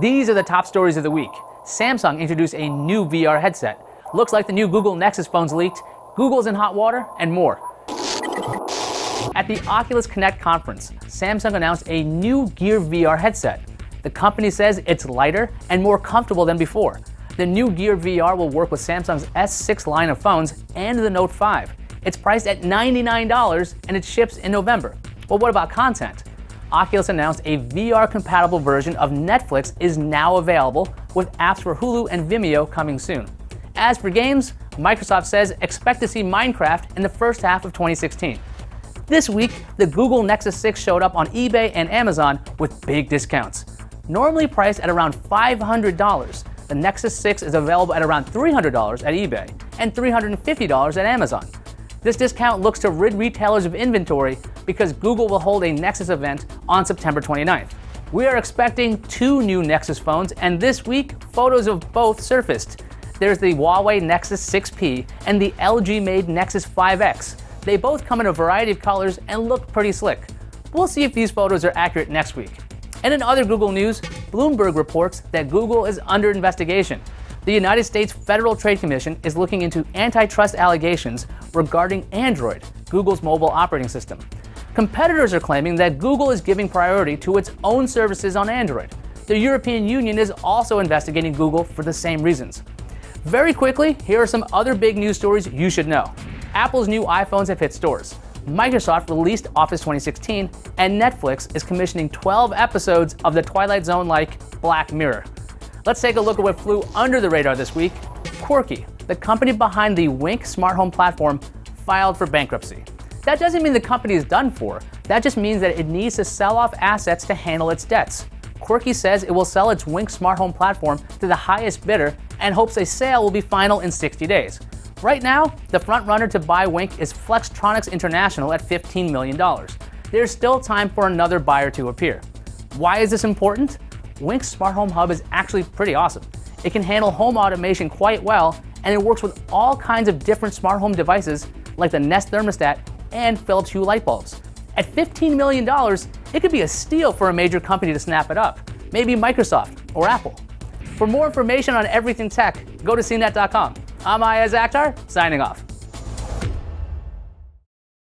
These are the top stories of the week. Samsung introduced a new VR headset. Looks like the new Google Nexus phones leaked, Google's in hot water, and more. At the Oculus Connect conference, Samsung announced a new Gear VR headset. The company says it's lighter and more comfortable than before. The new Gear VR will work with Samsung's S6 line of phones and the Note 5. It's priced at $99 and it ships in November. Well, what about content? Oculus announced a VR-compatible version of Netflix is now available, with apps for Hulu and Vimeo coming soon. As for games, Microsoft says expect to see Minecraft in the first half of 2016. This week, the Google Nexus 6 showed up on eBay and Amazon with big discounts. Normally priced at around $500, the Nexus 6 is available at around $300 at eBay and $350 at Amazon. This discount looks to rid retailers of inventory because Google will hold a Nexus event on September 29th. We are expecting two new Nexus phones, and this week, photos of both surfaced. There's the Huawei Nexus 6P and the LG-made Nexus 5X. They both come in a variety of colors and look pretty slick. We'll see if these photos are accurate next week. And in other Google news, Bloomberg reports that Google is under investigation. The United States Federal Trade Commission is looking into antitrust allegations regarding Android, Google's mobile operating system. Competitors are claiming that Google is giving priority to its own services on Android. The European Union is also investigating Google for the same reasons. Very quickly, here are some other big news stories you should know. Apple's new iPhones have hit stores. Microsoft released Office 2016, and Netflix is commissioning 12 episodes of the Twilight Zone-like Black Mirror. Let's take a look at what flew under the radar this week. Quirky, the company behind the Wink smart home platform, filed for bankruptcy. That doesn't mean the company is done for. That just means that it needs to sell off assets to handle its debts. Quirky says it will sell its Wink smart home platform to the highest bidder and hopes a sale will be final in 60 days. Right now, the frontrunner to buy Wink is Flextronics International at $15 million. There's still time for another buyer to appear. Why is this important? Wink's Smart Home Hub is actually pretty awesome. It can handle home automation quite well, and it works with all kinds of different smart home devices like the Nest thermostat and Philips Hue light bulbs. At $15 million, it could be a steal for a major company to snap it up, maybe Microsoft or Apple. For more information on everything tech, go to cnet.com. I'm Iyaz Akhtar, signing off.